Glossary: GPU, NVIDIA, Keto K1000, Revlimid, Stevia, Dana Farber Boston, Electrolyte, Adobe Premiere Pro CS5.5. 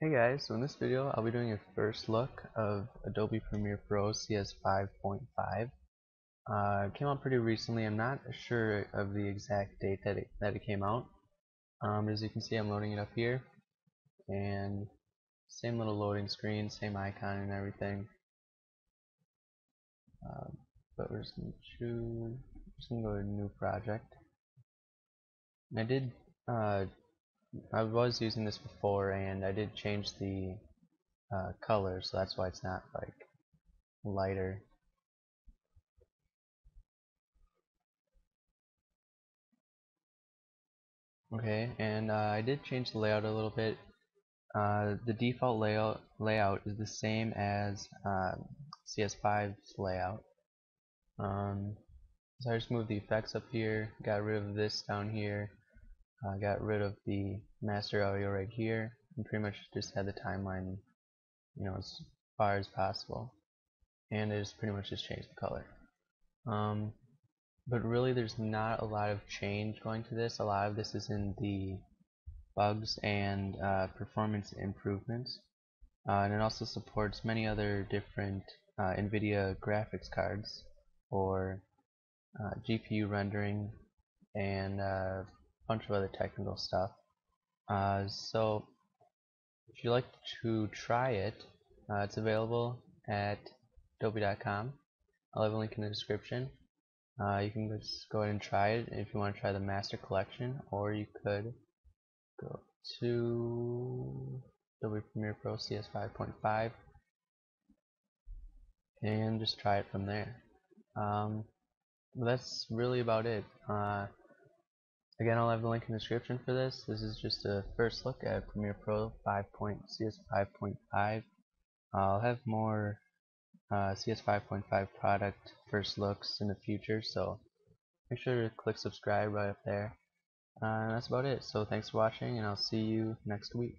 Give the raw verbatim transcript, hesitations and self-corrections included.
Hey guys, so in this video I'll be doing a first look of Adobe Premiere Pro C S five point five. Uh, it came out pretty recently. I'm not sure of the exact date that it, that it came out. Um, as you can see, I'm loading it up here, and same little loading screen, same icon and everything. Uh, but we're just going to choose, just going to go to new project. And I did uh, I was using this before, and I did change the uh, color, so that's why it's not like lighter. Okay, and uh, I did change the layout a little bit. Uh, the default layout layout is the same as uh, C S five's layout. Um, so I just moved the effects up here, got rid of this down here. I uh, got rid of the master audio right here, and pretty much just had the timeline, you know, as far as possible. And I just pretty much just changed the color. Um, but really, there's not a lot of change going to this. A lot of this is in the bugs and uh, performance improvements, uh, and it also supports many other different uh, NVIDIA graphics cards or uh, G P U rendering and uh, bunch of other technical stuff. Uh, so if you'd like to try it, uh, it's available at adobe dot com. I'll have a link in the description. Uh, you can just go ahead and try it if you want to try the master collection, or you could go to Adobe Premiere Pro C S five point five and just try it from there. Um, that's really about it. Uh, Again, I'll have the link in the description for this. This is just a first look at Premiere Pro C S five point five. I'll have more uh, C S five point five product first looks in the future, so make sure to click subscribe right up there. Uh, that's about it. So thanks for watching, and I'll see you next week.